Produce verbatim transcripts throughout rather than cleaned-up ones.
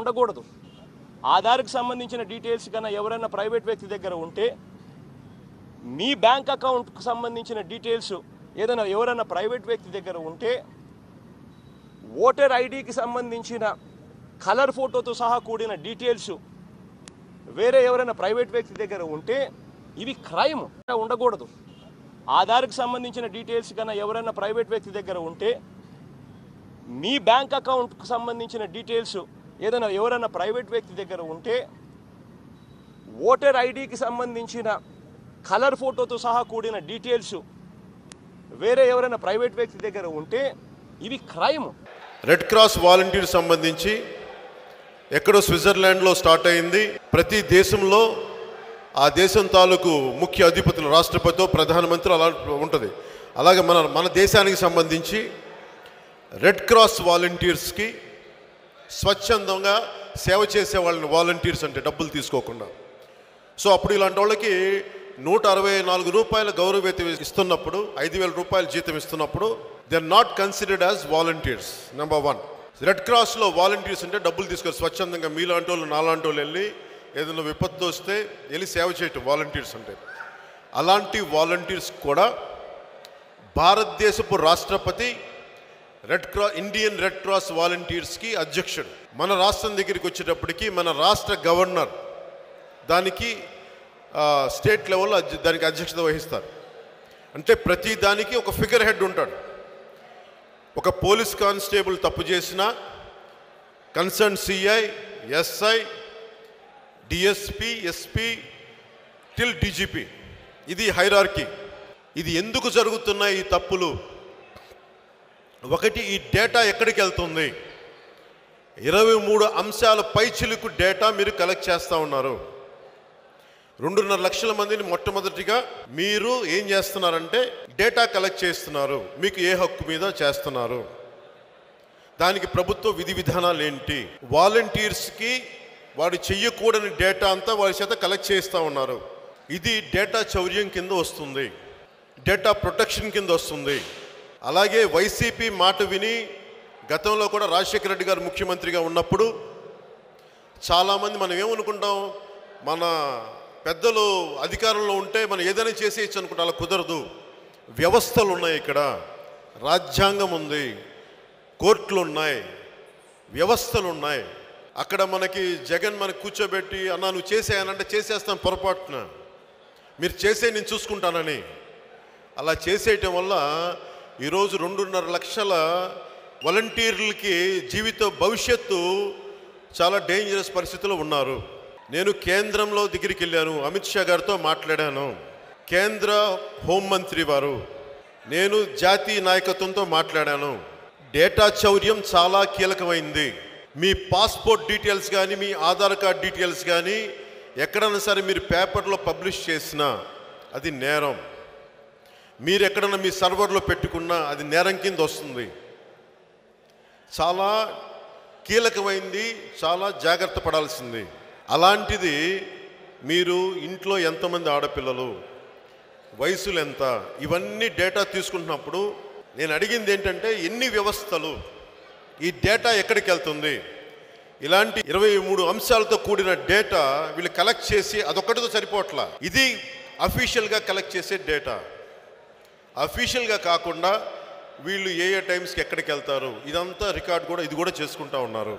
ఉండకూడదు ఆధార్‌కి సంబంధించిన డీటెయిల్స్ కన్నా ఎవరైనా ప్రైవేట్ వ్యక్తి దగ్గర ఉంటే మీ బ్యాంక్ అకౌంట్‌కి సంబంధించిన డీటెయిల్స్ ఏదైనా ఎవరైనా ప్రైవేట్ వ్యక్తి దగ్గర ఉంటే ఓటర్ ఐడికి సంబంధించిన కలర్ ఫోటోతో సహా కూడిన డీటెయిల్స్ వేరే ఎవరైనా ప్రైవేట్ వ్యక్తి దగ్గర ఉంటే ఇది క్రైమ్ ఉండకూడదు ఆధార్‌కి సంబంధించిన డీటెయిల్స్ కన్నా ఎవరైనా ప్రైవేట్ వ్యక్తి దగ్గర ఉంటే మీ బ్యాంక్ అకౌంట్‌కి సంబంధించిన డీటెయిల్స్ ఏదైనా ఎవరైనా ప్రైవేట్ వ్యక్తి దగ్గర ఉంటే ఓటర్ ఐడికి సంబంధించిన కలర్ ఫోటోతో సహా కూడిన డీటెయిల్స్ వేరే ఎవరైనా ప్రైవేట్ వ్యక్తి దగ్గర ఉంటే ఇది క్రైమ్ రెడ్ క్రాస్ వాలంటీర్ సంబంధించి ఎక్కడో స్విట్జర్లాండ్లో స్టార్ట్ అయింది ప్రతి దేశంలో ఆ దేశం తాలూకు ముఖ్య అధిపతులు రాష్ట్రపతితో ప్రధానమంత్రి అలా ఉంటుంది అలాగే మన మన దేశానికి సంబంధించి రెడ్ క్రాస్ వాలంటీర్స్కి స్వచ్ఛందంగా సేవ చేసే వాళ్ళని వాలంటీర్స్ అంటే డబ్బులు తీసుకోకుండా సో అప్పుడు ఇలాంటి వాళ్ళకి నూట అరవై నాలుగు రూపాయల గౌరవ వేతనం ఇస్తున్నప్పుడు ఐదు వేల రూపాయల జీతం ఇస్తున్నప్పుడు they are not considered as volunteers number one red క్రాస్లో వాలంటీర్స్ అంటే డబ్బులు తీసుకోరు స్వచ్ఛందంగా మీలాంటి వాళ్ళు నాలాంటి వాళ్ళు వెళ్ళి ఏదైనా విపత్తు వస్తే వెళ్ళి సేవ చేయటం వాలంటీర్స్ అంటే అలాంటి వాలంటీర్స్ కూడా భారతదేశపు రాష్ట్రపతి red cross Indian red cross వాలంటీర్స్కి అధ్యక్షుడు మన రాష్ట్రం దగ్గరికి వచ్చేటప్పటికి మన రాష్ట్ర గవర్నర్ దానికి స్టేట్ లెవెల్లో దానికి అధ్యక్షత వహిస్తారు అంటే ప్రతి దానికి ఒక ఫిగర్ హెడ్ ఉంటాడు ఒక పోలీస్ కానిస్టేబుల్ తప్పు చేసినా concern CI SI DSP SP till DGP ఇది హైరార్కీ ఇది ఎందుకు జరుగుతున్నాయి ఈ తప్పులు ఒకటి ఈ డేటా ఎక్కడికి వెళ్తుంది ఇరవై మూడు అంశాల పైచిలుకు డేటా మీరు కలెక్ట్ చేస్తూ ఉన్నారు రెండున్నర లక్షల మందిని మొట్టమొదటిగా మీరు ఏం చేస్తున్నారంటే డేటా కలెక్ట్ చేస్తున్నారు మీకు ఏ హక్కు మీద చేస్తున్నారు దానికి ప్రభుత్వ విధి విధానాలు ఏంటి వాలంటీర్స్కి వాడు చెయ్యకూడని డేటా అంతా వారి చేత కలెక్ట్ చేస్తూ ఉన్నారు ఇది డేటా చౌర్యం కింద వస్తుంది డేటా ప్రొటెక్షన్ కింద వస్తుంది అలాగే వైసీపీ మాట విని గతంలో కూడా రాజశేఖర రెడ్డి గారు ముఖ్యమంత్రిగా ఉన్నప్పుడు చాలామంది మనం ఏమనుకుంటాం మన పెద్దలు అధికారంలో ఉంటే మనం ఏదైనా చేసేయచ్చు అనుకుంటా అలా కుదరదు వ్యవస్థలు ఉన్నాయి ఇక్కడ రాజ్యాంగం ఉంది కోర్టులు ఉన్నాయి వ్యవస్థలు ఉన్నాయి అక్కడ మనకి జగన్ మనకు కూర్చోబెట్టి అన్నా నువ్వు చేసేయనంటే చేసేస్తాం పొరపాటున మీరు చేసే నేను చూసుకుంటానని అలా చేసేయటం వల్ల ఈరోజు రెండున్నర లక్షల వాలంటీర్లకి జీవిత భవిష్యత్తు చాలా డేంజరస్ పరిస్థితిలో ఉన్నారు నేను కేంద్రంలో దగ్గరికి వెళ్ళాను అమిత్ షా గారితో మాట్లాడాను కేంద్ర హోంమంత్రి వారు నేను జాతీయ నాయకత్వంతో మాట్లాడాను డేటా చౌర్యం చాలా కీలకమైంది మీ పాస్పోర్ట్ డీటెయిల్స్ కానీ మీ ఆధార్ కార్డ్ డీటెయిల్స్ కానీ ఎక్కడైనా సరే మీరు పేపర్లో పబ్లిష్ చేసినా అది నేరం మీరు ఎక్కడన్నా మీ సర్వర్లో పెట్టుకున్నా అది నేరం కింద వస్తుంది చాలా కీలకమైంది చాలా జాగ్రత్త పడాల్సింది అలాంటిది మీరు ఇంట్లో ఎంతమంది ఆడపిల్లలు వయసులు ఎంత ఇవన్నీ డేటా తీసుకుంటున్నప్పుడు నేను అడిగింది ఏంటంటే ఎన్ని వ్యవస్థలు ఈ డేటా ఎక్కడికి వెళ్తుంది ఇలాంటి ఇరవై మూడు అంశాలతో కూడిన డేటా వీళ్ళు కలెక్ట్ చేసి అదొక్కటితో సరిపోవట్లా ఇది అఫీషియల్గా కలెక్ట్ చేసే డేటా అఫీషియల్గా కాకుండా వీళ్ళు ఏ ఏ టైమ్స్కి ఎక్కడికి వెళ్తారు ఇదంతా రికార్డ్ కూడా ఇది కూడా చేసుకుంటూ ఉన్నారు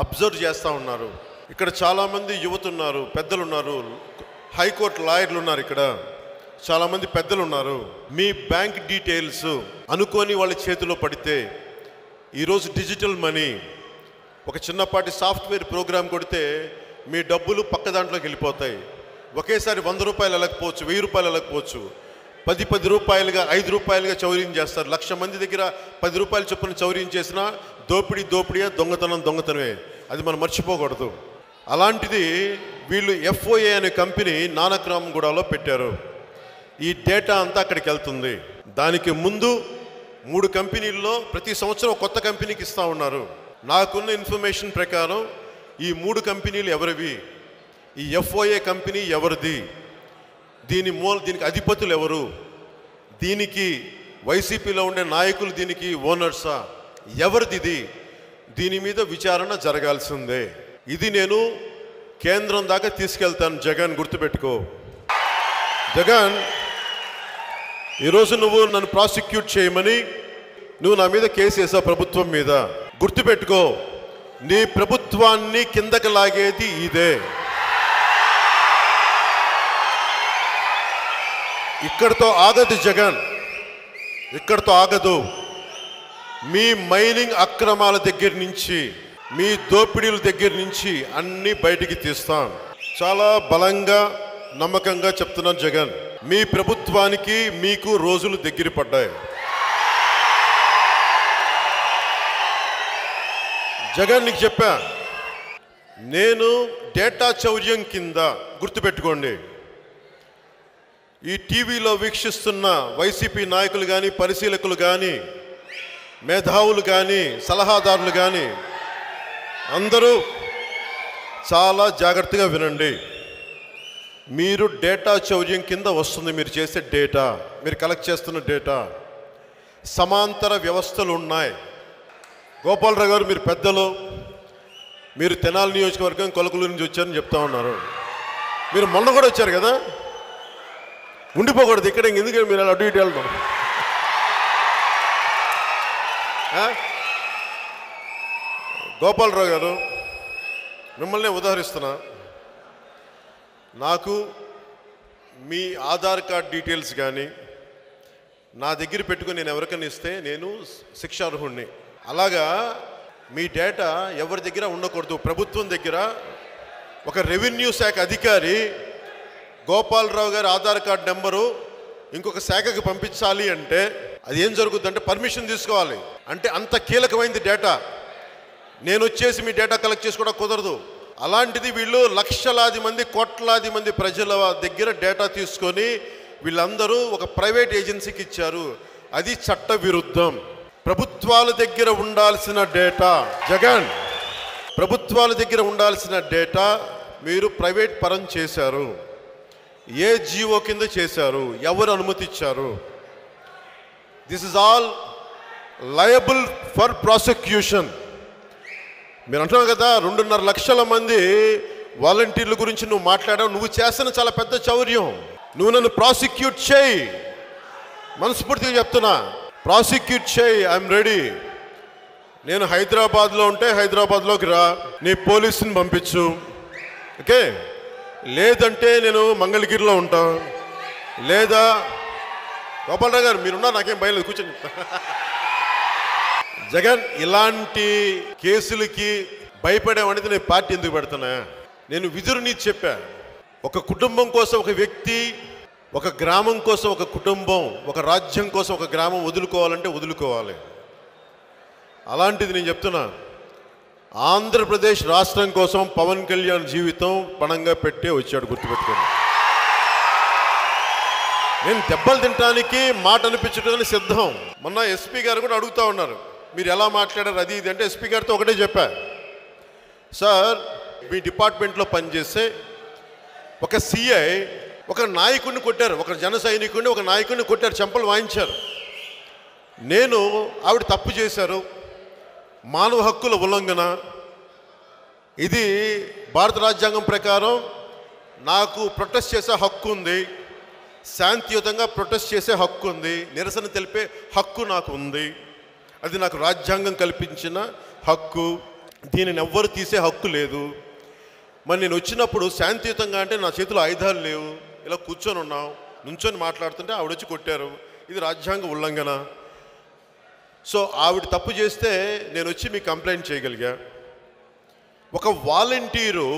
అబ్జర్వ్ చేస్తూ ఉన్నారు ఇక్కడ చాలామంది యువత ఉన్నారు పెద్దలు ఉన్నారు హైకోర్టు లాయర్లు ఉన్నారు ఇక్కడ చాలామంది పెద్దలు ఉన్నారు మీ బ్యాంక్ డీటెయిల్స్ అనుకోని వాళ్ళ చేతిలో పడితే ఈరోజు డిజిటల్ మనీ ఒక చిన్నపాటి సాఫ్ట్వేర్ ప్రోగ్రామ్ కొడితే మీ డబ్బులు పక్క దాంట్లోకి వెళ్ళిపోతాయి ఒకేసారి వంద రూపాయలు వెళ్ళకపోవచ్చు వెయ్యి రూపాయలు వెళ్ళకపోవచ్చు పది పది రూపాయలుగా ఐదు రూపాయలుగా చౌర్యం చేస్తారు లక్ష మంది దగ్గర పది రూపాయలు చొప్పున చౌర్యం చేసినా దోపిడీ దోపిడీయే దొంగతనం దొంగతనమే అది మనం మర్చిపోకూడదు అలాంటిది వీళ్ళు ఎఫ్ఓఏ అనే కంపెనీ నానక్రామ్గూడలో పెట్టారు ఈ డేటా అంతా అక్కడికి వెళ్తుంది దానికి ముందు మూడు కంపెనీల్లో ప్రతి సంవత్సరం కొత్త కంపెనీకి ఇస్తూ ఉన్నారు నాకున్న ఇన్ఫర్మేషన్ ప్రకారం ఈ మూడు కంపెనీలు ఎవరివి ఈ ఎఫ్ఓఏ కంపెనీ ఎవరిది దీని మూల దీనికి అధిపతులు ఎవరు దీనికి వైసీపీలో ఉండే నాయకులు దీనికి ఓనర్సా ఎవరిది దీని మీద విచారణ జరగాల్సిందే। ఇది నేను కేంద్రం దాకా తీసుకెళ్తాను జగన్ గుర్తుపెట్టుకో। జగన్ ఈ రోజు నువ్వు నన్ను ప్రాసిక్యూట్ చేయమని నువ్వు నా మీద కేసు వేసావు ప్రభుత్వం మీద, గుర్తుపెట్టుకో నీ ప్రభుత్వాన్ని కిందకి లాగేది ఇదే। ఇక్కడతో ఆగదు జగన్, ఇక్కడతో ఆగదు। మీ మైనింగ్ అక్రమాల దగ్గర నుంచి మీ దోపిడీల దగ్గర నుంచి అన్ని బయటికి తీస్తాం। చాలా బలంగా నమ్మకంగా చెప్తున్నాను జగన్, మీ ప్రభుత్వానికి మీకు రోజులు దగ్గర పడ్డాయి। జగన్ నీకు చెప్పా నేను డేటా చౌర్యం కింద, గుర్తుపెట్టుకోండి ఈ టీవీలో వీక్షిస్తున్న వైసీపీ నాయకులు కానీ పరిశీలకులు కానీ మేధావులు కానీ సలహాదారులు కానీ అందరూ చాలా జాగ్రత్తగా వినండి। మీరు డేటా చౌర్యం కింద వస్తుంది మీరు చేసే డేటా, మీరు కలెక్ట్ చేస్తున్న డేటా। సమాంతర వ్యవస్థలు ఉన్నాయి। గోపాలరావు గారు మీరు పెద్దలు, మీరు తెనాలి నియోజకవర్గం కొలకలు నుంచి వచ్చారని చెప్తా ఉన్నారు, మీరు మొన్న కూడా వచ్చారు కదా, ఉండిపోకూడదు ఇక్కడ ఎందుకంటే మీరు అలా అటు ఇటు వెళ్ళడం। గోపాలరావు గారు మిమ్మల్ని ఉదాహరిస్తున్నా, నాకు మీ ఆధార్ కార్డ్ డీటెయిల్స్ కానీ నా దగ్గర పెట్టుకుని నేను ఎవరికైనా ఇస్తే నేను శిక్షార్హుణ్ణి, అలాగా మీ డేటా ఎవరి దగ్గర ఉండకూడదు। ప్రభుత్వం దగ్గర ఒక రెవెన్యూ శాఖ అధికారి గోపాలరావు గారి ఆధార్ కార్డ్ నెంబరు ఇంకొక శాఖకి పంపించాలి అంటే అది ఏం జరుగుతుంది అంటే పర్మిషన్ తీసుకోవాలి, అంటే అంత కీలకమైంది డేటా। నేను వచ్చేసి మీ డేటా కలెక్ట్ చేసుకోవడం కుదరదు, అలాంటిది వీళ్ళు లక్షలాది మంది కోట్లాది మంది ప్రజల దగ్గర డేటా తీసుకొని వీళ్ళందరూ ఒక ప్రైవేట్ ఏజెన్సీకి ఇచ్చారు, అది చట్ట విరుద్ధం। ప్రభుత్వాల దగ్గర ఉండాల్సిన డేటా జగన్, ప్రభుత్వాల దగ్గర ఉండాల్సిన డేటా మీరు ప్రైవేట్ పరం చేశారు, ఏ జీవో కింద చేశారు, ఎవరు అనుమతి ఇచ్చారు। This is all liable for prosecution. మీరు అంటున్నావు కదా రెండున్నర లక్షల మంది వాలంటీర్ల గురించి నువ్వు మాట్లాడావు, నువ్వు చేస్తున్న చాలా పెద్ద చౌర్యం, నువ్వు నన్ను ప్రాసిక్యూట్ చేయి మనస్ఫూర్తిగా చెప్తున్నా, ప్రాసిక్యూట్ చేయి, ఐఎమ్ రెడీ। నేను హైదరాబాద్లో ఉంటే హైదరాబాద్లోకి రా, నీ పోలీసుని పంపించు, ఓకే, లేదంటే నేను మంగళగిరిలో ఉంటా, లేదా గోపాలరావు గారు మీరున్నా నాకేం భయం లేదు కూర్చొని జగన్ ఇలాంటి కేసులకి భయపడేవాడితే నేను పార్టీ ఎందుకు పెడుతున్నా, నేను విధురుని చెప్పా। ఒక కుటుంబం కోసం ఒక వ్యక్తి, ఒక గ్రామం కోసం ఒక కుటుంబం, ఒక రాజ్యం కోసం ఒక గ్రామం వదులుకోవాలంటే వదులుకోవాలి, అలాంటిది నేను చెప్తున్నా ఆంధ్రప్రదేశ్ రాష్ట్రం కోసం పవన్ కళ్యాణ్ జీవితం పణంగా పెట్టే వచ్చాడు గుర్తుపెట్టుకోండి। నేను దెబ్బలు తినడానికి మాట అనిపించడానికి సిద్ధం, మొన్న ఎస్పీ గారు కూడా అడుగుతూ ఉన్నారు మీరు ఎలా మాట్లాడారు అది ఇది అంటే ఎస్పీ గారితో ఒకటే చెప్పా, సార్ మీ డిపార్ట్మెంట్లో పనిచేస్తే ఒక సిఐ ఒక నాయకుడిని కొట్టారు, ఒక జన సైనికుడిని ఒక నాయకుడిని కొట్టారు, చెంపలు వాయించారు, నేను ఆవిడ తప్పు చేశారు, మానవ హక్కుల ఉల్లంఘన, ఇది భారత రాజ్యాంగం ప్రకారం నాకు ప్రొటెస్ట్ చేసే హక్కు ఉంది, శాంతియుతంగా ప్రొటెస్ట్ చేసే హక్కు ఉంది, నిరసన తెలిపే హక్కు నాకు ఉంది, అది నాకు రాజ్యాంగం కల్పించిన హక్కు, దీనిని ఎవ్వరు తీసే హక్కు లేదు, మరి నేను వచ్చినప్పుడు శాంతియుతంగా అంటే నా చేతిలో ఆయుధాలు లేవు, ఇలా కూర్చొని ఉన్నాం, నుంచొని మాట్లాడుతుంటే ఆవిడొచ్చి కొట్టారు, ఇది రాజ్యాంగ ఉల్లంఘన, సో ఆవిడ తప్పు చేస్తే నేను వచ్చి మీకు కంప్లైంట్ చేయగలిగా। ఒక వాలంటీరు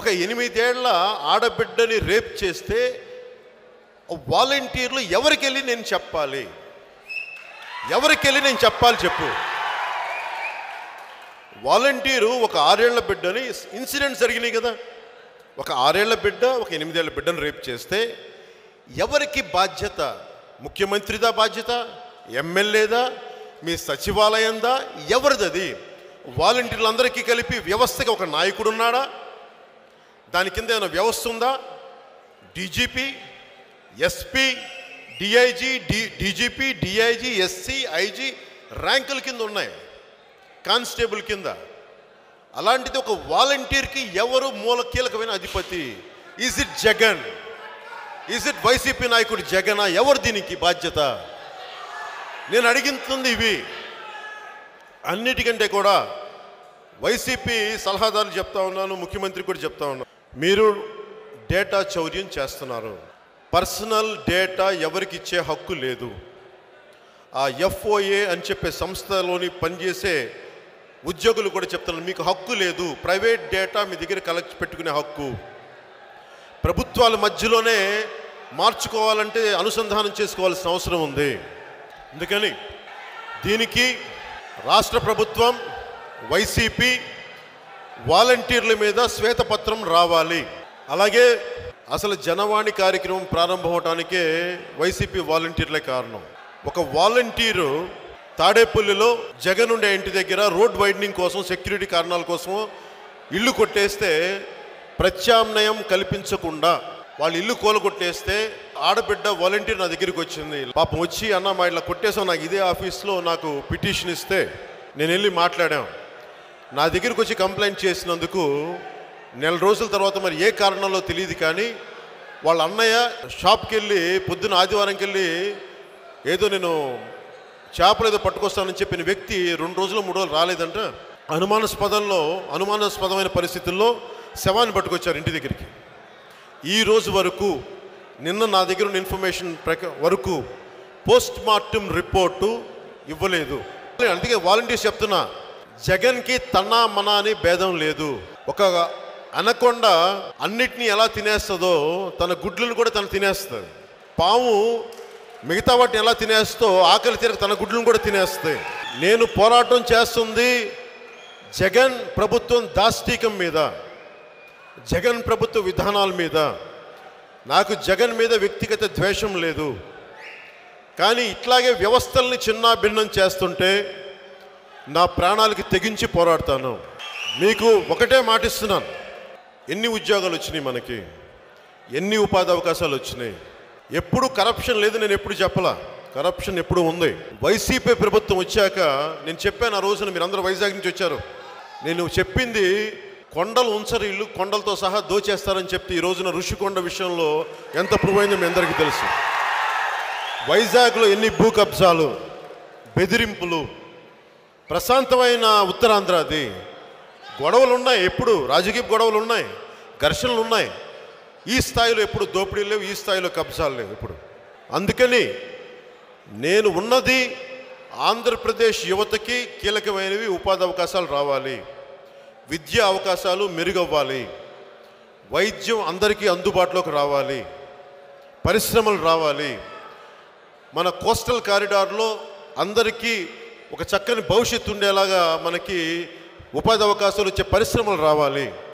ఒక ఎనిమిదేళ్ల ఆడబిడ్డని రేప్ చేస్తే వాలంటీర్లు ఎవరికి వెళ్ళి నేను చెప్పాలి, ఎవరికి వెళ్ళి నేను చెప్పాలి చెప్పు, వాలంటీరు ఒక ఆరేళ్ల బిడ్డని, ఇన్సిడెంట్స్ జరిగినాయి కదా, ఒక ఆరేళ్ల బిడ్డ ఒక ఎనిమిదేళ్ల బిడ్డను రేప్ చేస్తే ఎవరికి బాధ్యత, ముఖ్యమంత్రిదా బాధ్యత, ఎమ్మెల్యేదా, మీ సచివాలయందా, ఎవరిదది? వాలంటీర్లందరికీ కలిపి వ్యవస్థకి ఒక నాయకుడు ఉన్నాడా, దాని కింద ఏమైనా వ్యవస్థ ఉందా, DGP SP DIG D DGP DIG SC IG ర్యాంకుల కింద ఉన్నాయి, కానిస్టేబుల్ కింద అలాంటిది ఒక వాలంటీర్ కి ఎవరు మూల కీలకమైన అధిపతి? Is it Jagan? Is it YCP నాయకుడు జగన్? ఎవరు దీనికి బాధ్యత? నేను అడిగింది ఇవి. అన్నిటికంటే కూడా వైసీపీ సలహాదారులు చెప్తా ఉన్నాను, ముఖ్యమంత్రి కూడా చెప్తా ఉన్నాను, మీరు డేటా చౌర్యం చేస్తున్నారు. పర్సనల్ డేటా ఎవరికి ఇచ్చే హక్కు లేదు. ఆ ఎఫ్ఓఏ అని చెప్పే సంస్థలోని పనిచేసే ఉద్యోగులు కూడా చెప్తున్నారు, మీకు హక్కు లేదు, ప్రైవేట్ డేటా మీ దగ్గర కలెక్ట్ పెట్టుకునే హక్కు. ప్రభుత్వాల మధ్యలోనే మార్చుకోవాలంటే అనుసంధానం చేసుకోవాల్సిన అవసరం ఉంది. అందుకని దీనికి రాష్ట్ర ప్రభుత్వం, వైసీపీ వాలంటీర్ల మీద శ్వేతపత్రం రావాలి. అలాగే అసలు జనవాణి కార్యక్రమం ప్రారంభం అవటానికే వైసీపీ వాలంటీర్లే కారణం. ఒక వాలంటీరు తాడేపల్లిలో జగన్ ఉండే ఇంటి దగ్గర రోడ్ వైడనింగ్ కోసం, సెక్యూరిటీ కారణాల కోసం ఇల్లు కొట్టేస్తే, ప్రత్యామ్నాయం కల్పించకుండా వాళ్ళు ఇల్లు కూలగొట్టేస్తే, ఆడబిడ్డ వాలంటీర్ నా దగ్గరికి వచ్చింది, పాపం వచ్చి, అన్న మా ఇలా కొట్టేసాం, నాకు ఇదే ఆఫీస్లో నాకు పిటిషన్ ఇస్తే నేను వెళ్ళి మాట్లాడాం, నా దగ్గరికి వచ్చి కంప్లైంట్ చేసినందుకు నెల రోజుల తర్వాత మరి ఏ కారణంలో తెలియదు కానీ వాళ్ళ అన్నయ్య షాప్కి వెళ్ళి పొద్దున్న ఆదివారంకి వెళ్ళి ఏదో నేను చేపలు ఏదో పట్టుకొస్తానని చెప్పిన వ్యక్తి రెండు రోజులు మూడు రోజులు రాలేదంట. అనుమానాస్పదంలో అనుమానాస్పదమైన పరిస్థితుల్లో శవాన్ని పట్టుకొచ్చారు ఇంటి దగ్గరికి. ఈ రోజు వరకు, నిన్న నా దగ్గర ఉన్న ఇన్ఫర్మేషన్ ప్రకారం వరకు పోస్ట్ మార్టం రిపోర్టు ఇవ్వలేదు. అందుకే వాలంటీర్స్ చెప్తున్నా, జగన్కి తన్నా మనా అని భేదం లేదు. ఒక అనకొండ అన్నిటినీ ఎలా తినేస్తుందో తన గుడ్లను కూడా తను తినేస్తుంది. పాము మిగతా వాటిని ఎలా తినేస్తో ఆకలి తీరక తన గుడ్లను కూడా తినేస్తాయి. నేను పోరాటం చేస్తుంది జగన్ ప్రభుత్వం దాష్టీకం మీద, జగన్ ప్రభుత్వ విధానాల మీద. నాకు జగన్ మీద వ్యక్తిగత ద్వేషం లేదు, కానీ ఇట్లాగే వ్యవస్థల్ని చిన్న భిన్నం చేస్తుంటే నా ప్రాణాలకి తెగించి పోరాడతాను. మీకు ఒకటే మాటిస్తున్నాను, ఎన్ని ఉద్యోగాలు వచ్చినాయి మనకి, ఎన్ని ఉపాధి అవకాశాలు వచ్చినాయి, ఎప్పుడు కరప్షన్ లేదు. నేను ఎప్పుడు చెప్పలా, కరప్షన్ ఎప్పుడు ఉంది. వైసీపీ ప్రభుత్వం వచ్చాక నేను చెప్పాను, ఆ రోజున మీరు అందరూ వైజాగ్ నుంచి వచ్చారు, నేను చెప్పింది కొండలు ఉంచరు, ఇల్లు కొండలతో సహా దోచేస్తారని చెప్తే ఈ రోజున ఋషికొండ విషయంలో ఎంత ప్రూవ్ అయిందో మీ అందరికీ తెలుసు. వైజాగ్లో ఎన్ని భూ కబ్జాలు, బెదిరింపులు, ప్రశాంతమైన ఉత్తరాంధ్ర అది, గొడవలు ఉన్నాయి, ఎప్పుడు రాజకీయ గొడవలు ఉన్నాయి, ఘర్షణలు ఉన్నాయి, ఈ స్థాయిలో ఎప్పుడు దోపిడీ లేవు, ఈ స్థాయిలో కబ్జాలు లేవు ఇప్పుడు. అందుకని నేను ఉన్నది ఆంధ్రప్రదేశ్ యువతకి కీలకమైనవి, ఉపాధి అవకాశాలు రావాలి, విద్యా అవకాశాలు మెరుగవ్వాలి, వైద్యం అందరికీ అందుబాటులోకి రావాలి, పరిశ్రమలు రావాలి, మన కోస్టల్ కారిడార్లో అందరికీ ఒక చక్కని భవిష్యత్తు ఉండేలాగా మనకి ఉపాధి అవకాశాలు వచ్చే పరిశ్రమలు రావాలి.